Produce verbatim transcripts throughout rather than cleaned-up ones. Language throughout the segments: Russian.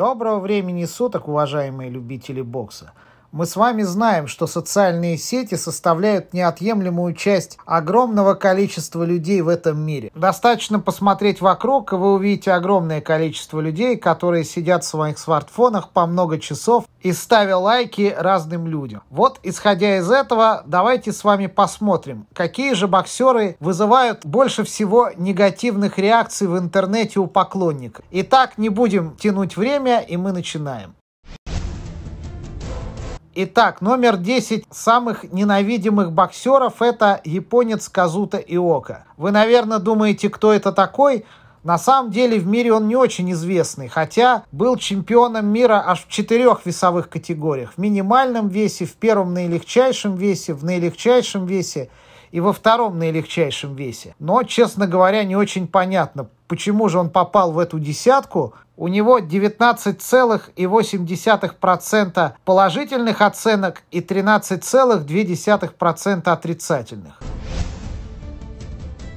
Доброго времени суток, уважаемые любители бокса. Мы с вами знаем, что социальные сети составляют неотъемлемую часть огромного количества людей в этом мире. Достаточно посмотреть вокруг, и вы увидите огромное количество людей, которые сидят в своих смартфонах по много часов и ставя лайки разным людям. Вот, исходя из этого, давайте с вами посмотрим, какие же боксеры вызывают больше всего негативных реакций в интернете у поклонников. Итак, не будем тянуть время, и мы начинаем. Итак, номер десять самых ненавидимых боксеров – это японец Казуто Иока. Вы, наверное, думаете, кто это такой? На самом деле в мире он не очень известный, хотя был чемпионом мира аж в четырех весовых категориях. В минимальном весе, в первом наилегчайшем весе, в наилегчайшем весе и во втором наилегчайшем весе. Но, честно говоря, не очень понятно, почему же он попал в эту десятку. У него девятнадцать целых восемь десятых процента положительных оценок и тринадцать целых две десятых процента отрицательных.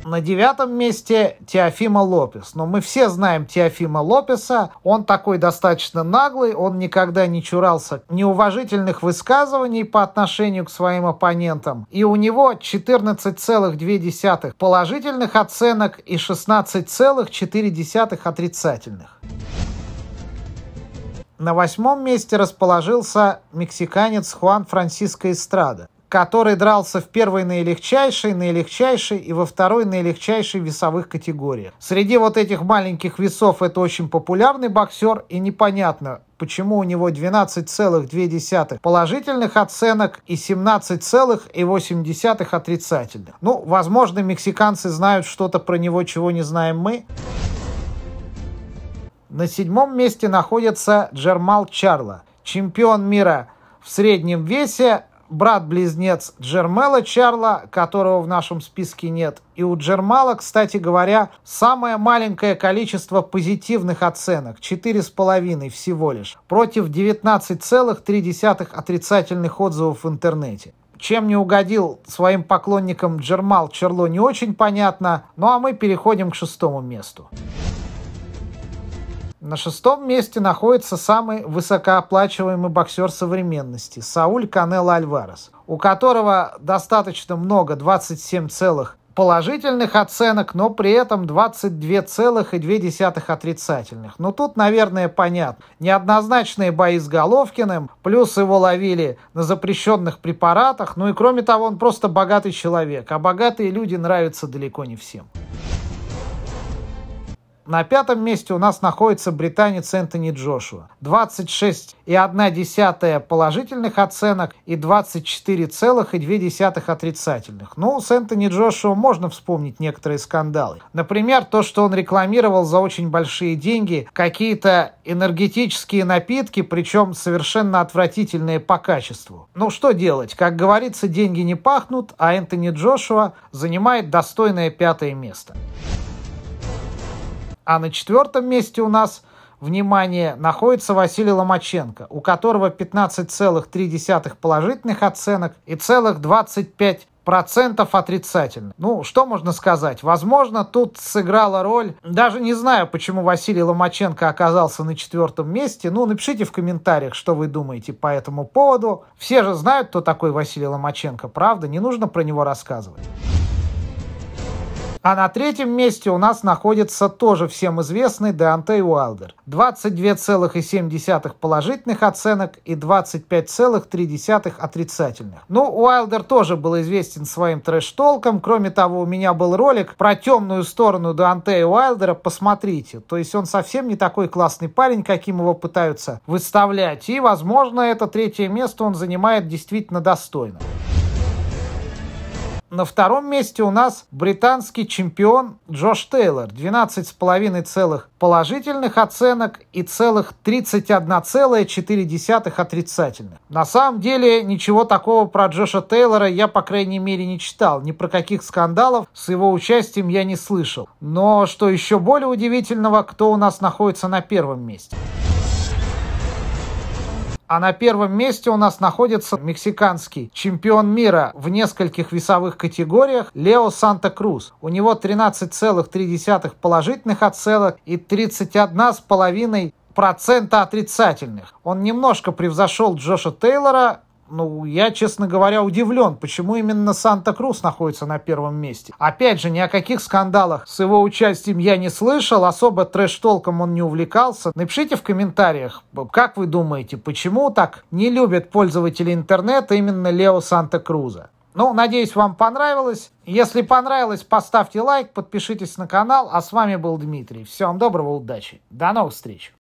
На девятом месте Теофимо Лопес. Но мы все знаем Теофимо Лопеса. Он такой достаточно наглый, он никогда не чурался неуважительных высказываний по отношению к своим оппонентам. И у него четырнадцать целых две десятых положительных оценок и шестнадцать целых четыре десятых отрицательных. На восьмом месте расположился мексиканец Хуан Франсиско Эстрада, который дрался в первой наилегчайшей, наилегчайшей и во второй наилегчайшей весовых категориях. Среди вот этих маленьких весов это очень популярный боксер, и непонятно, почему у него двенадцать целых две десятых положительных оценок и семнадцать целых восемь десятых отрицательных. Ну, возможно, мексиканцы знают что-то про него, чего не знаем мы. На седьмом месте находится Джермал Чарло, чемпион мира в среднем весе, брат-близнец Джермала Чарло, которого в нашем списке нет. И у Джермала, кстати говоря, самое маленькое количество позитивных оценок, четыре с половиной всего лишь, против девятнадцати целых трёх десятых отрицательных отзывов в интернете. Чем не угодил своим поклонникам Джермал Чарло, не очень понятно. Ну а мы переходим к шестому месту. На шестом месте находится самый высокооплачиваемый боксер современности – Сауль Канел Альварес, у которого достаточно много, двадцать семь целых положительных оценок, но при этом двадцать две целых две десятых отрицательных. Но тут, наверное, понятно. Неоднозначные бои с Головкиным, плюс его ловили на запрещенных препаратах, ну и кроме того, он просто богатый человек, а богатые люди нравятся далеко не всем. На пятом месте у нас находится британец Энтони Джошуа. двадцать шесть целых одна десятая положительных оценок и двадцать четыре целых две десятых отрицательных. Ну, с Энтони Джошуа можно вспомнить некоторые скандалы. Например, то, что он рекламировал за очень большие деньги какие-то энергетические напитки, причем совершенно отвратительные по качеству. Ну, что делать? Как говорится, деньги не пахнут, а Энтони Джошуа занимает достойное пятое место. А на четвертом месте у нас, внимание, находится Василий Ломаченко, у которого пятнадцать целых три десятых положительных оценок и целых двадцать пять процентов отрицательных. Ну, что можно сказать? Возможно, тут сыграла роль. Даже не знаю, почему Василий Ломаченко оказался на четвертом месте. Ну, напишите в комментариях, что вы думаете по этому поводу. Все же знают, кто такой Василий Ломаченко, правда? Не нужно про него рассказывать. А на третьем месте у нас находится тоже всем известный Деонте Уайлдер. двадцать две целых семь десятых положительных оценок и двадцать пять целых три десятых отрицательных. Ну, Уайлдер тоже был известен своим трэш-толком. Кроме того, у меня был ролик про темную сторону Деонте Уайлдера. Посмотрите. То есть он совсем не такой классный парень, каким его пытаются выставлять. И, возможно, это третье место он занимает действительно достойно. На втором месте у нас британский чемпион Джош Тейлор. двенадцать целых пять целых положительных оценок и целых тридцать одна целая четыре десятых отрицательных. На самом деле ничего такого про Джоша Тейлора я, по крайней мере, не читал. Ни про каких скандалов с его участием я не слышал. Но что еще более удивительного, кто у нас находится на первом месте? А на первом месте у нас находится мексиканский чемпион мира в нескольких весовых категориях Лео Санта-Круз. У него тринадцать целых три десятых положительных оценок и тридцать одна целая пять десятых процента отрицательных. Он немножко превзошел Джоша Тейлора. Ну, я, честно говоря, удивлен, почему именно Санта-Круз находится на первом месте. Опять же, ни о каких скандалах с его участием я не слышал, особо трэш-толком он не увлекался. Напишите в комментариях, как вы думаете, почему так не любят пользователи интернета именно Лео Санта-Круза. Ну, надеюсь, вам понравилось. Если понравилось, поставьте лайк, подпишитесь на канал. А с вами был Дмитрий. Всем доброго, удачи. До новых встреч.